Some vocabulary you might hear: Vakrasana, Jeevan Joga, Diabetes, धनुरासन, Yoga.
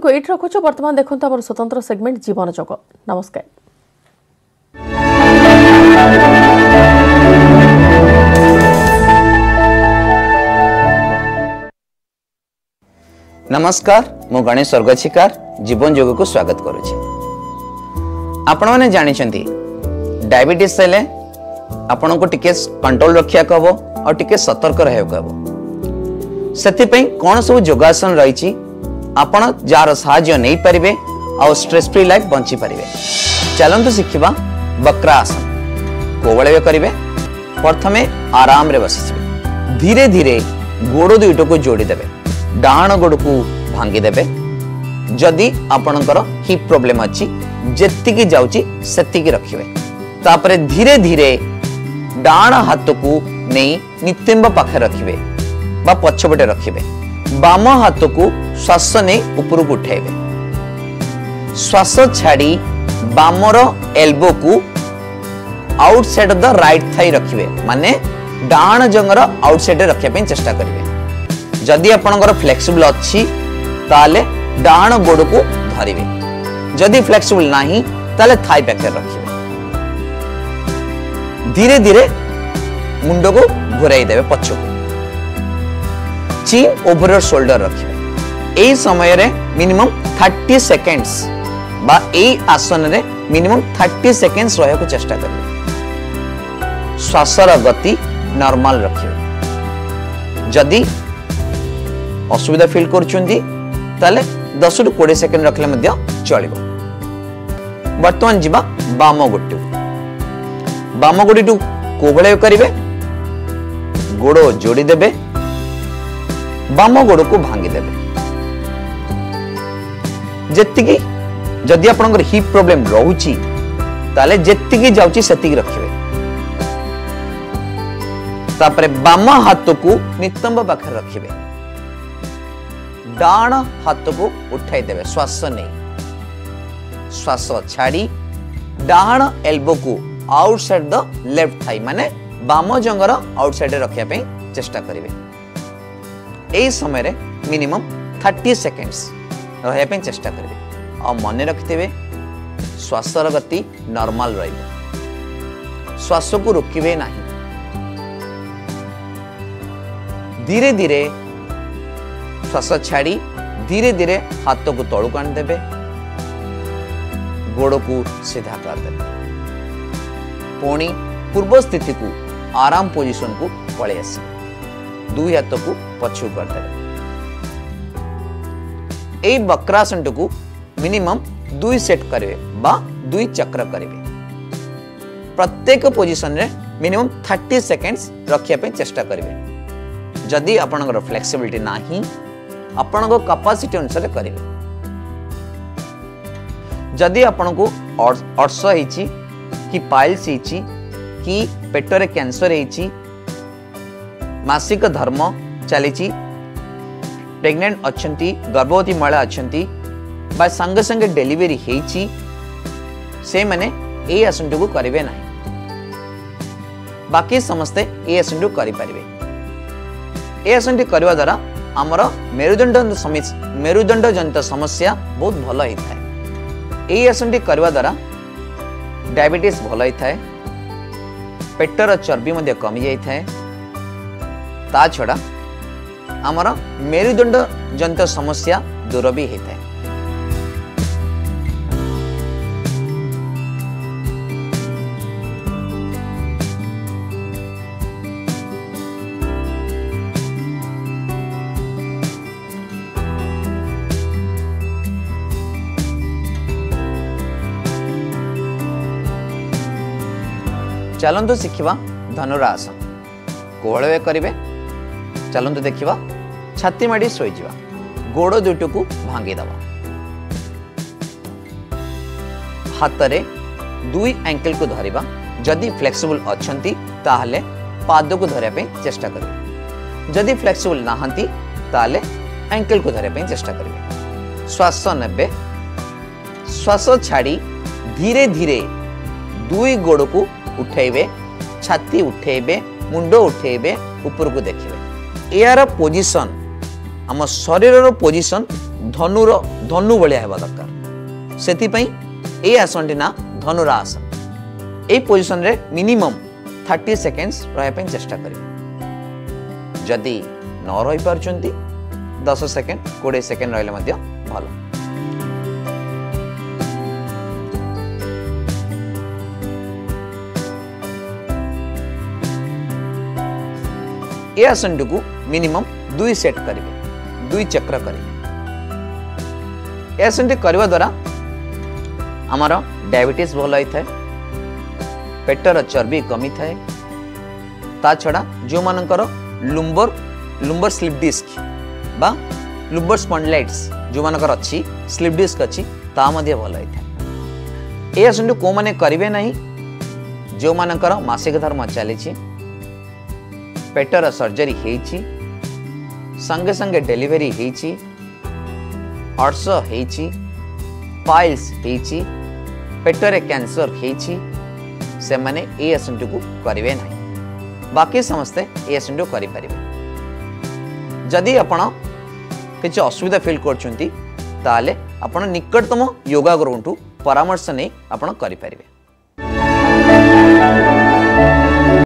Bulletin को eight रखुच बर्तमान देखु आम स्वतंत्र सेगमेंट जीवन जोग। नमस्कार। नमस्कार, मो गणेश स्वर्गशिकार जीवन जोग को स्वागत करुच्ची। आपण मैंने जानी डायबिटीज हेले आपण को टिके कंट्रोल रखा को हम और टिके सतर्क रहा हम। से कौन सब योगासन रही आपण जार साहाय्य नहीं पारे और स्ट्रेस फ्री लाइफ बंची पारे। चलतु शिखा वक्रासन कोवळे करेंगे। प्रथम आराम रे बसवे, धीरे धीरे गोड़ दुईट को जोड़ीदेवे, डाण गोड़ को भांगीदेवे। जदि आपणकर हिप प्रोब्लेम अच्छी जी जाती रखिए, तापर धीरे धीरे डाण हाथ को नहीं नितेम्ब पाखे रखिए, पछपटे रखिए। बाम हाथ को श्वास नहीं ऊपर को उठाइबे, श्वास छाड़ी बामर एल्बो को outside of the right thigh रखिए, माने डाण जंगर आउट साइड रखा चेष्टा करेंगे। जदि आपणकर फ्लेक्सिबल अच्छी ताले डाण गोड़ को धरिवे, जदि फ्लेक्सिबल नहीं ताले थाई पैक रखिए। धीरे धीरे मुंड को घुराई देवे पछको, चीन ओवर शोल्डर रखिए। ए समय रे मिनिमम 30 सेकेंड्स बा ए आसन रे मिनिमम 30 सेकेंड्स रहा को चेष्टा करें। श्वासर गति नॉर्मल रखिए। जदि असुविधा फील करुचुंदी ताले 10 टू 20 सेकेंड रखले मध्य चलिबो। वर्तमान जीवा बाम गोटी, बाम गोटी टू कोबळे करिवे, गोड़ो जोड़ी देबे, बाम गोड़ को भांगी देबे। जेतिकी जदि आपनकर हिप प्रॉब्लम रहूची ताले जेतिकी जाउची सेतिकी रखिबे। तापरे बाम हाथ को नितंब पाखे रखिबे, डाण हाथ को उठाई देबे, श्वास नहीं, श्वास छाड़ी डाण एल्बो को आउटसाइड द लेफ्ट थाई, माने बाम जंगर आउटसाइड रखिया पे चेष्टा करिवे। ए समय रे मिनिमम 30 सेकेंड्स रहा पे चेष्टा करेंगे। और मन रखिथे श्वासर गति नॉर्मल रही, श्वास को रोकवे ना। धीरे धीरे श्वास छाड़ी धीरे धीरे हाथ को तलू काढ़ीदेवे, गोड़ को सीधा करदेवे, पुणी पूर्व स्थिति को आराम पोजिशन को पलि आस, दुई हाथ को पछू करदे। ए वक्रासन को मिनिमम 2 सेट करेंगे बा 2 चक्र करेंगे। प्रत्येक पोजिशन रे मिनिमम 30 सेकेंड्स रखिया पे चेष्टा करेंगे। जदि आपनकर फ्लेक्सिबिलिटी नाही आपनको कैपेसिटी अनुसार करेंगे। जदि आपनको अर्श होईची कि पाइल्स होईची कि पेटरे कैंसर होईची, मासिक धर्म चली, प्रेग्नेंट अच्छा, गर्भवती महिला अच्छा, संगे संगे डेलीवरी होती, से मैंने ये आसन को करेंगे ना। बाकी समस्ते ये आसन को करें। ये आसन करने द्वारा आमर मेरुदंड जनित समस्या बहुत भल होता है। ये आसन करने द्वारा डायबिटीज भल होता है, पेटर चर्बी कमी जाए, ता छड़ा आमर मेरुदंड जनित समस्या दूर भी होता है। चलतु शिखा धनुरासन कोवळे करेंगे। चलतु देखा छाती माड़ी शोईजा, गोड़ दुईट को भांगी दवा, हाथ रे दुई एंकल को धरवा, जदि फ्लेक्सिबल अच्छा ताहले पाद को धरने चेष्टा करेंगे, जदि फ्लेक्सिबल नहांती ताहले एंकल को धरने चेष्टा करेंगे। श्वास ने श्वास छाड़ी धीरे धीरे दुई गोड़ को उठेबे, छाती उठेबे, मुंड उठेबे, ऊपर को देखिए। यार पोजिशन आम शरीर पोजिशन धनु भाया होगा दरकार से आसन टी ना धनुरासन। ये पोजिशन रे मिनिमम 30 सेकेंड्स रहा चेष्टा करें। जदि न रही पार्टी 10 सेकेंड 20 सेकेंड रहिले भल। ये आसन टी मिनिमम 2 सेट करेंगे, 2 चक्र करेंगे। ये आसन टी करने द्वारा आमर डायबिटीज भल होता है, पेटर चर्बी कमी थाए, ता छड़ा जो मानकर लुम्बर स्लिप डिस्क बा लुम्बर स्पॉन्डिलाइट्स जो मानकर अच्छी स्लिप डिस्क अच्छी ता मध्य भल होता है। ये आसन टी को माने करेंगे नहीं जो मानकर मासिक धर्म चली, पेटर सर्जरी होती, संगे संगे डेलीवरी होती, अर्स होती, पाइल्स होती, पेटर कैंसर होती, से माने ए आसन टी करेंगे ना। बाकी समस्ते ए आसन टी करें। जदि आपण किसी असुविधा फील कर निकटतम योगा गुरु परामर्श नहीं आपण करें।